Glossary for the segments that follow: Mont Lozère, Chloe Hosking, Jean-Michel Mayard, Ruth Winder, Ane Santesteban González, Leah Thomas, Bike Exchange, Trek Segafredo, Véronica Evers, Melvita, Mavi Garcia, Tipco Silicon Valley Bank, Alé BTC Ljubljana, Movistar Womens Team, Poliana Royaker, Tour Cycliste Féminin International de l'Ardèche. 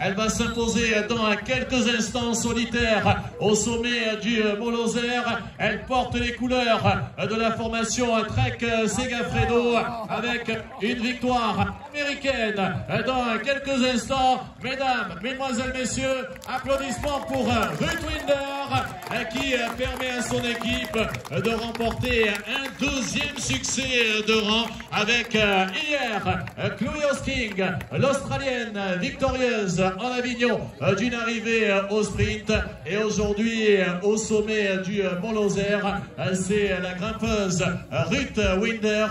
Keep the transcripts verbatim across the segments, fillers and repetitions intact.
Elle va s'imposer dans quelques instants solitaires au sommet du Mont Lozère. Elle porte les couleurs de la formation Trek Segafredo avec une victoire américaine dans quelques instants. Mesdames, mesdemoiselles, messieurs, applaudissements pour Ruth Winder qui permet à son équipe de remporter un deuxième succès de rang avec hier Chloe Hosking, l'Australienne victorieuse en Avignon d'une arrivée au sprint, et aujourd'hui au sommet du Mont Lozère, c'est la grimpeuse Ruth Winder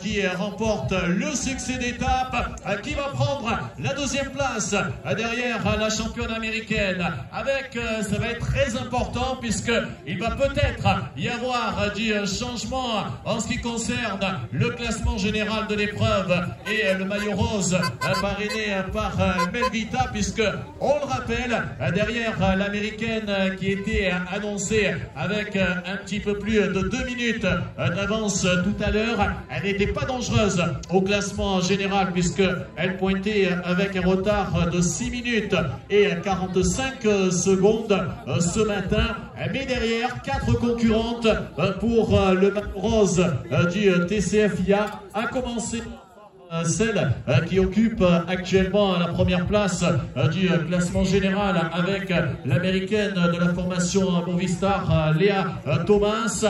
qui remporte le succès d'étape, qui va prendre la deuxième place derrière la championne américaine. Avec, ça va être très important puisqu'il va peut-être y avoir du changement en ce qui concerne le classement général de l'épreuve et le maillot rose parrainé par Melvita, puisque on le rappelle, derrière l'américaine qui était annoncée avec un petit peu plus de deux minutes d'avance tout à l'heure, elle n'était pas dangereuse au classement général puisque elle pointait avec un retard de six minutes et quarante-cinq secondes ce matin. Mais derrière, quatre concurrentes pour le rose du T C F I A, a commencé celle qui occupe actuellement la première place du classement général avec l'américaine de la formation Movistar, Leah Thomas.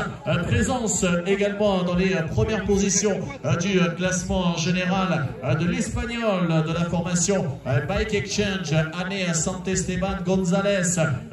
Présence également dans les premières positions du classement général de l'espagnol de la formation Bike Exchange, Ane Santesteban González,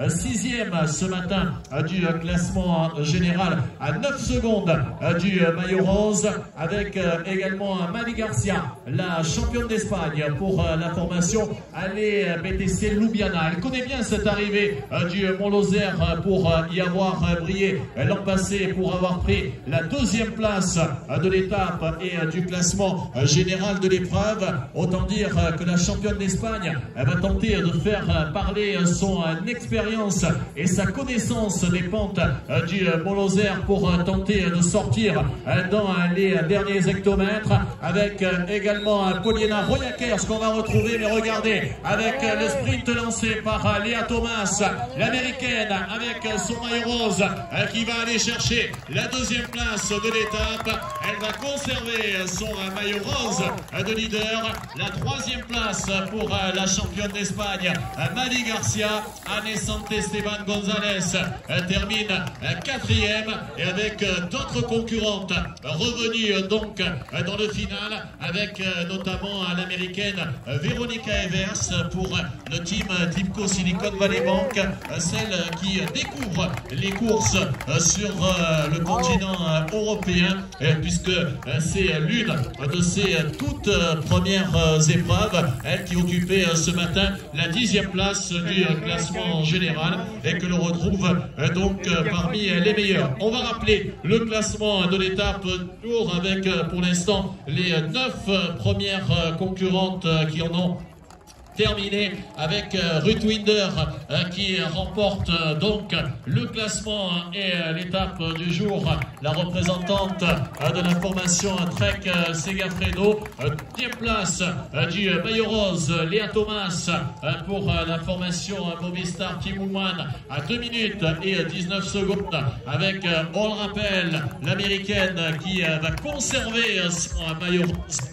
sixième ce matin du classement général à neuf secondes du maillot rose, avec également Mavi Garcia, la championne d'Espagne pour la formation Alé B T C Ljubljana. Elle connaît bien cette arrivée du Mont Lozère pour y avoir brillé l'an passé, pour avoir pris la deuxième place de l'étape et du classement général de l'épreuve. Autant dire que la championne d'Espagne va tenter de faire parler son expérience et sa connaissance des pentes du Mont Lozère pour tenter de sortir dans les derniers hectomètres, avec également Poliana Royaker, ce qu'on va retrouver. Mais regardez, avec le sprint lancé par Leah Thomas, l'américaine avec son maillot rose qui va aller chercher la deuxième place de l'étape. Elle va conserver son maillot rose de leader. La troisième place pour la championne d'Espagne, Mavi Garcia. Ane Santesteban González termine quatrième, et avec d'autres concurrentes revenues donc dans le final, avec notamment l'américaine Véronica Evers pour le team Tipco Silicon Valley Bank, celle qui découvre les courses sur le continent européen, puisque c'est l'une de ses toutes premières épreuves, elle qui occupait ce matin la dixième place du classement général et que l'on retrouve donc parmi les meilleurs. On va rappeler le classement de l'étape tour avec pour l'instant les neuf premières concurrentes qui en ont terminé, avec Ruth Winder qui remporte donc le classement et l'étape du jour, la représentante de la formation Trek Segafredo. Deuxième place du maillot rose, Leah Thomas pour la formation Movistar Team Woman à deux minutes et dix-neuf secondes, avec, on le rappelle, l'américaine qui va conserver son maillot rose